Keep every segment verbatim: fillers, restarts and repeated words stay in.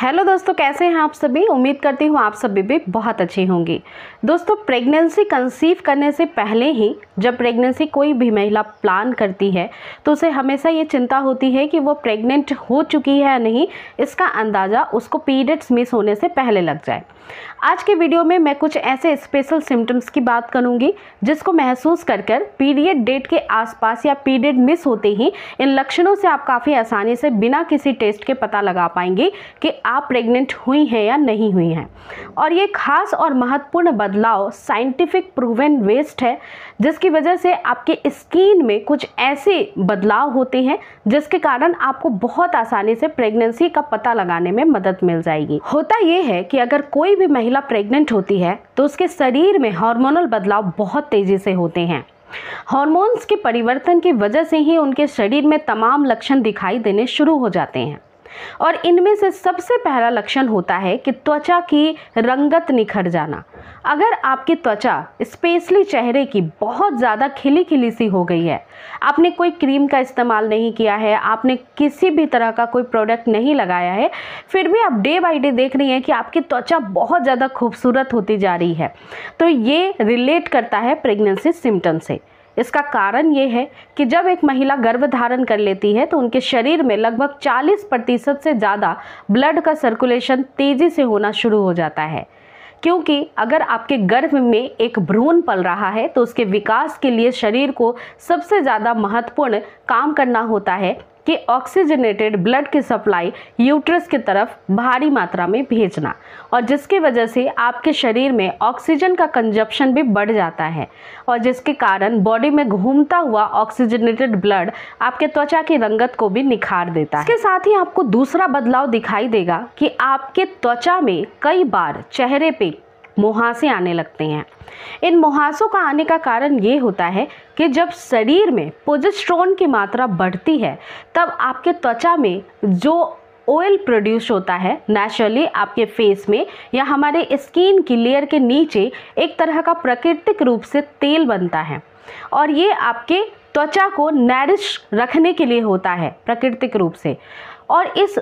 Hello दोस्तों, कैसे हैं आप सभी। उम्मीद करती हूँ आप सभी भी बहुत अच्छी होंगी। दोस्तों, प्रेगनेंसी कंसीव करने से पहले ही जब प्रेगनेंसी कोई भी महिला प्लान करती है तो उसे हमेशा ये चिंता होती है कि वो प्रेग्नेंट हो चुकी है या नहीं, इसका अंदाज़ा उसको पीरियड्स मिस होने से पहले लग जाए। आज के वीडियो में मैं कुछ ऐसे स्पेशल सिम्टम्स की बात करूँगी जिसको महसूस कर कर पीरियड डेट के आसपास या पीरियड मिस होते ही इन लक्षणों से आप काफ़ी आसानी से बिना किसी टेस्ट के पता लगा पाएंगे कि आप प्रेग्नेंट हुई हैं या नहीं हुई हैं। और ये खास और महत्वपूर्ण बदलाव साइंटिफिक प्रूवन वेस्ट है, जिसकी वजह से आपके स्किन में कुछ ऐसे बदलाव होते हैं जिसके कारण आपको बहुत आसानी से प्रेगनेंसी का पता लगाने में मदद मिल जाएगी। होता ये है कि अगर कोई भी महिला प्रेग्नेंट होती है तो उसके शरीर में हार्मोनल बदलाव बहुत तेज़ी से होते हैं। हार्मोन्स के परिवर्तन की वजह से ही उनके शरीर में तमाम लक्षण दिखाई देने शुरू हो जाते हैं और इनमें से सबसे पहला लक्षण होता है कि त्वचा की रंगत निखर जाना। अगर आपकी त्वचा स्पेशली चेहरे की बहुत ज़्यादा खिली खिली सी हो गई है, आपने कोई क्रीम का इस्तेमाल नहीं किया है, आपने किसी भी तरह का कोई प्रोडक्ट नहीं लगाया है, फिर भी आप डे बाय डे देख रही हैं कि आपकी त्वचा बहुत ज़्यादा खूबसूरत होती जा रही है, तो ये रिलेट करता है प्रेगनेंसी सिम्टम से। इसका कारण ये है कि जब एक महिला गर्भ धारण कर लेती है तो उनके शरीर में लगभग चालीस प्रतिशत से ज़्यादा ब्लड का सर्कुलेशन तेज़ी से होना शुरू हो जाता है, क्योंकि अगर आपके गर्भ में एक भ्रूण पल रहा है तो उसके विकास के लिए शरीर को सबसे ज़्यादा महत्वपूर्ण काम करना होता है कि ऑक्सीजनेटेड ब्लड की सप्लाई यूट्रस की तरफ भारी मात्रा में भेजना, और जिसकी वजह से आपके शरीर में ऑक्सीजन का कंजप्शन भी बढ़ जाता है और जिसके कारण बॉडी में घूमता हुआ ऑक्सीजनेटेड ब्लड आपके त्वचा की रंगत को भी निखार देता है। इसके साथ ही आपको दूसरा बदलाव दिखाई देगा कि आपके त्वचा में कई बार चेहरे पे मुहासे आने लगते हैं। इन मुहासों का आने का कारण ये होता है कि जब शरीर में प्रोजेस्टेरोन की मात्रा बढ़ती है तब आपके त्वचा में जो ऑयल प्रोड्यूस होता है नेचुरली आपके फेस में या हमारे स्किन की लेयर के नीचे एक तरह का प्राकृतिक रूप से तेल बनता है, और ये आपके त्वचा को नरिश रखने के लिए होता है प्राकृतिक रूप से। और इस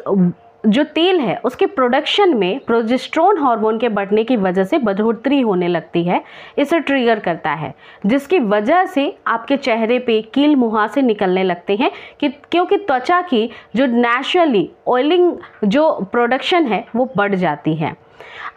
जो तेल है उसके प्रोडक्शन में प्रोजेस्टेरोन हार्मोन के बढ़ने की वजह से बढ़ोतरी होने लगती है, इसे ट्रिगर करता है, जिसकी वजह से आपके चेहरे पे कील मुहासे निकलने लगते हैं कि क्योंकि त्वचा की जो नेचुरली ऑयलिंग जो प्रोडक्शन है वो बढ़ जाती है।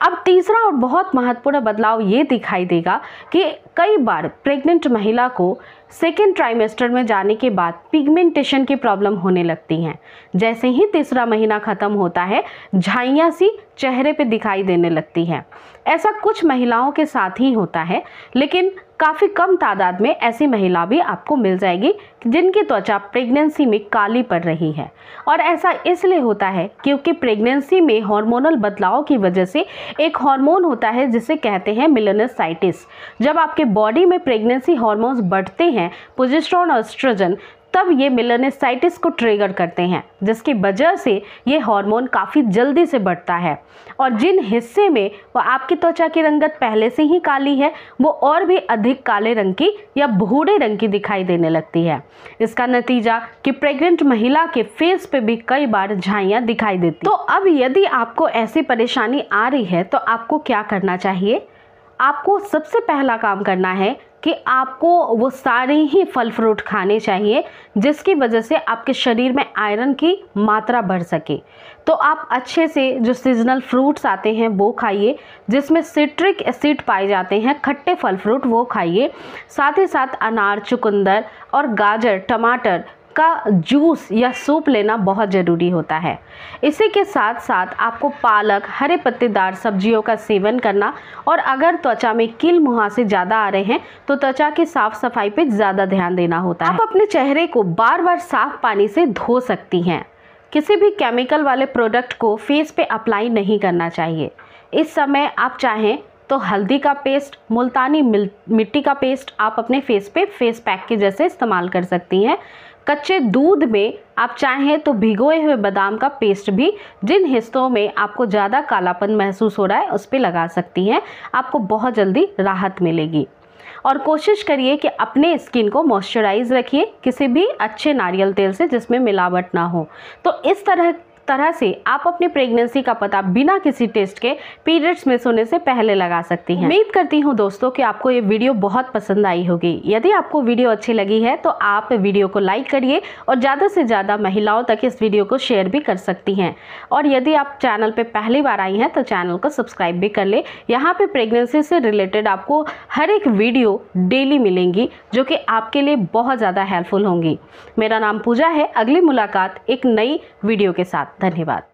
अब तीसरा और बहुत महत्वपूर्ण बदलाव ये दिखाई देगा कि कई बार प्रेग्नेंट महिला को सेकेंड ट्राइमेस्टर में जाने के बाद पिगमेंटेशन की प्रॉब्लम होने लगती हैं। जैसे ही तीसरा महीना ख़त्म होता है, झाइयाँ सी चेहरे पे दिखाई देने लगती हैं। ऐसा कुछ महिलाओं के साथ ही होता है, लेकिन काफ़ी कम तादाद में ऐसी महिला भी आपको मिल जाएगी जिनकी त्वचा प्रेगनेंसी में काली पड़ रही है। और ऐसा इसलिए होता है क्योंकि प्रेगनेंसी में हार्मोनल बदलाव की वजह से एक हार्मोन होता है जिसे कहते हैं मेलानोसाइटिस। जब आपके बॉडी में प्रेगनेंसी हार्मोन्स बढ़ते हैं, प्रोजेस्टेरोन और एस्ट्रोजन, तब ये मेलानोसाइटिस को ट्रिगर करते हैं, जिसकी वजह से ये हार्मोन काफ़ी जल्दी से बढ़ता है। और जिन हिस्से में वह आपकी त्वचा की रंगत पहले से ही काली है वो और भी अधिक काले रंग की या भूरे रंग की दिखाई देने लगती है। इसका नतीजा कि प्रेग्नेंट महिला के फेस पे भी कई बार झाइयाँ दिखाई देती। तो अब यदि आपको ऐसी परेशानी आ रही है तो आपको क्या करना चाहिए। आपको सबसे पहला काम करना है कि आपको वो सारे ही फल फ्रूट खाने चाहिए जिसकी वजह से आपके शरीर में आयरन की मात्रा बढ़ सके। तो आप अच्छे से जो सीजनल फ्रूट्स आते हैं वो खाइए, जिसमें सिट्रिक एसिड पाए जाते हैं, खट्टे फल फ्रूट वो खाइए। साथ ही साथ अनार, चुकंदर और गाजर, टमाटर का जूस या सूप लेना बहुत ज़रूरी होता है। इसी के साथ साथ आपको पालक, हरे पत्तेदार सब्जियों का सेवन करना, और अगर त्वचा में कील मुहासे ज़्यादा आ रहे हैं तो त्वचा की साफ सफाई पे ज़्यादा ध्यान देना होता है। आप अपने चेहरे को बार बार साफ पानी से धो सकती हैं। किसी भी केमिकल वाले प्रोडक्ट को फेस पे अप्लाई नहीं करना चाहिए। इस समय आप चाहें तो हल्दी का पेस्ट, मुल्तानी मिट्टी का पेस्ट आप अपने फेस पे फेस पैक के जैसे इस्तेमाल कर सकती हैं। कच्चे दूध में आप चाहें तो भिगोए हुए बादाम का पेस्ट भी जिन हिस्सों में आपको ज़्यादा कालापन महसूस हो रहा है उस पर लगा सकती हैं, आपको बहुत जल्दी राहत मिलेगी। और कोशिश करिए कि अपने स्किन को मॉइस्चराइज रखिए किसी भी अच्छे नारियल तेल से जिसमें मिलावट ना हो। तो इस तरह तरह से आप अपनी प्रेगनेंसी का पता बिना किसी टेस्ट के पीरियड्स मिस होने से पहले लगा सकती हैं। उम्मीद करती हूँ दोस्तों कि आपको ये वीडियो बहुत पसंद आई होगी। यदि आपको वीडियो अच्छी लगी है तो आप वीडियो को लाइक करिए और ज़्यादा से ज़्यादा महिलाओं तक इस वीडियो को शेयर भी कर सकती हैं। और यदि आप चैनल पर पहली बार आई हैं तो चैनल को सब्सक्राइब भी कर लें। यहाँ पर प्रेगनेंसी से रिलेटेड आपको हर एक वीडियो डेली मिलेंगी जो कि आपके लिए बहुत ज़्यादा हेल्पफुल होंगी। मेरा नाम पूजा है। अगली मुलाकात एक नई वीडियो के साथ। धन्यवाद।